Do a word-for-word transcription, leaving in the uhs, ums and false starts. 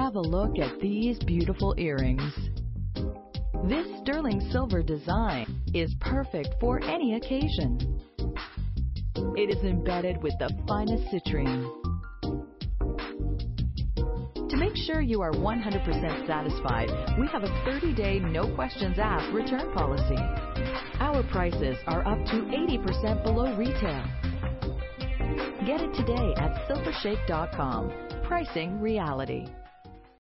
Have a look at these beautiful earrings. This sterling silver design is perfect for any occasion. It is embedded with the finest citrine. To make sure you are one hundred percent satisfied, we have a thirty day no questions asked return policy. Our prices are up to eighty percent below retail. Get it today at silvershake dot com. Pricing Reality.